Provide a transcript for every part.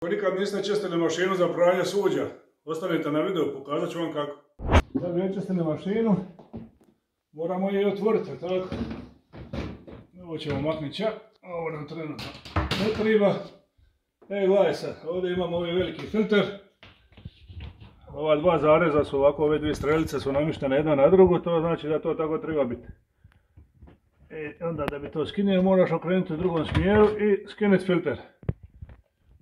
Nikad niste čistili mašinu za pranje suđa, ostanite na videu, pokazat ću vam kako. Da bi očistili mašinu, moramo je otvoriti, tako? Ovo ćemo maknuti čak, ovo nam trenutno ne treba. E, gledaj sad, ovdje imamo ovaj veliki filter. Ova dva zareza su ovako, ove dvije strelice su namještene jedna na drugu, to znači da to tako treba biti. I onda da bi to skinio, moraš okrenuti u drugom smjeru i skinuti filter.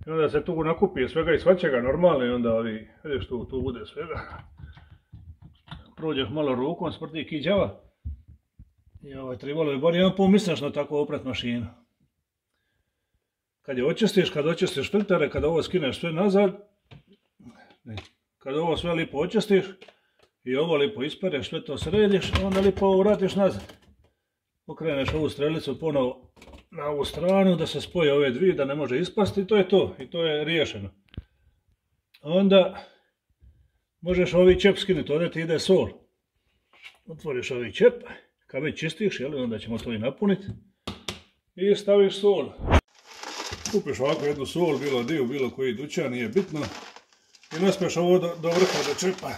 I onda se tu nakupi svega i svačega, normalno, i onda ovi, vidiš tu bude svega. Prođeš malo rukom, smrti kiđava. I ovo je trebalo je bar 1,5 mislično tako oprat mašinu. Kad je očistiš, kad očistiš filtere, kad ovo skineš sve nazad, kad ovo sve lipo očistiš i ovo lipo ispereš, sve to središ, onda lipo vratiš nazad. Okreneš ovu strelicu ponovo na ovu stranu da se spoje ove dvije, da ne može ispasti, i to je to. I to je riješeno. Onda možeš ovaj čep skinuti, ovdje ti ide sol. Otvoriš ovaj čep, kad već čistiš, jel, onda ćemo to i napuniti. I staviš sol. Kupiš ovako jednu sol, bilo dio, bilo koji dućan, nije bitno. I naspeš ovo do vrha, do čepa.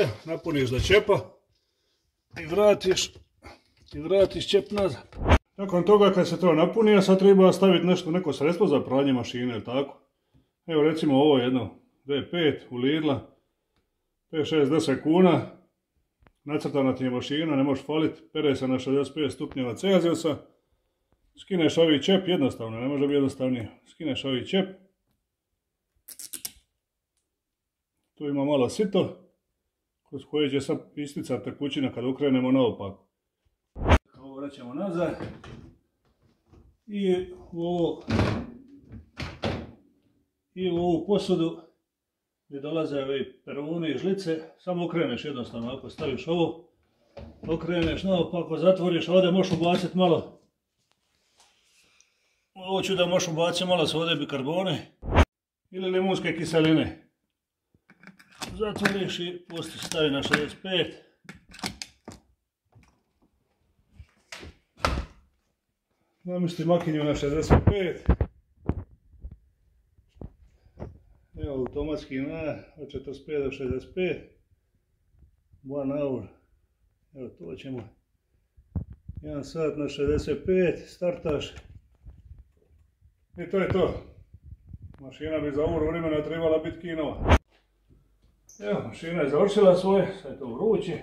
E, napuniš do čepa i vratiš čep nazad. Nakon toga kad se to napuni, sad treba staviti neko sredstvo za pranje mašine, jel tako? Evo recimo ovo jedno V5 u Lidla, 5-6-10 kuna, nacrtana ti je mašina, ne možeš faliti, pere se na 65 stupnjeva Celzijusa, skineš ovaj čep, jednostavno, ne može biti jednostavnije, skineš ovaj čep, tu ima malo sito, kroz koje će sad isticati tekućina kad okrenemo naopako. Ovo vraćamo nazad i u ovu posudu gdje dolaze ove perune i žlice, samo okreneš jednostavno, ako staviš ovo, okreneš naopako, zatvoriš, ovdje možeš ubaciti malo, ovo ću da možeš ubaciti malo sode bikarbone ili limunske kiseline. Zatvoriš i postiš, stavi na 65. Namjesti makinju na 65. Evo automatski na od 45 do 65. 1 hour. Evo to ćemo. 1 sat na 65, startaš. I to je to. Mašina bi za ovo vremena trebala biti kinova. Evo, mašina je završila svoje, sad je to vruće.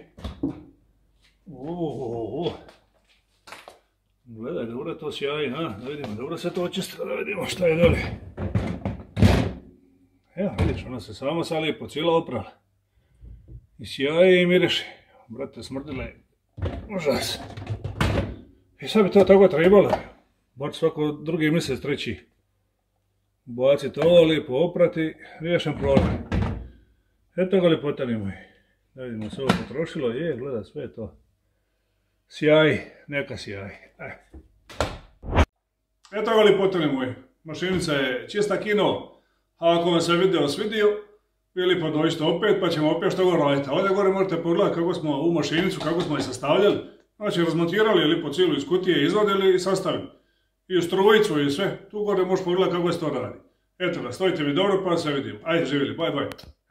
Gledaj, dobro to sjaji, da vidimo, dobro se to očistilo, da vidimo šta je dalje. Evo, vidiš, ona se sama sad lijepo cijela oprala. I sjaji i miriši. Brate, smrdila je užas. I sad bi to tako trebalo. Bar svako drugi mjesec, treći. Baciti ovo, lijepo oprati, riješen problem. Eto ga ljepotari moji, da vidimo se ovo potrošilo, je, gleda sve to, sjaj, neka sjaj. Eto ga ljepotari moji, mašinica je čista kino, a ako vam se video svidio, vi lijepo dođite opet pa ćemo opet što ga raditi. A ovdje gore možete pogledati kako smo ovu mašinicu, kako smo je sastavljali, znači razmontirali lijepo cijelu iz kutije, izvadili i sastavili. I strojicu i sve, tu gore možete pogledati kako se to radi. Eto ga, stojite mi dobro pa se vidimo, ajde živjeli, baj baj.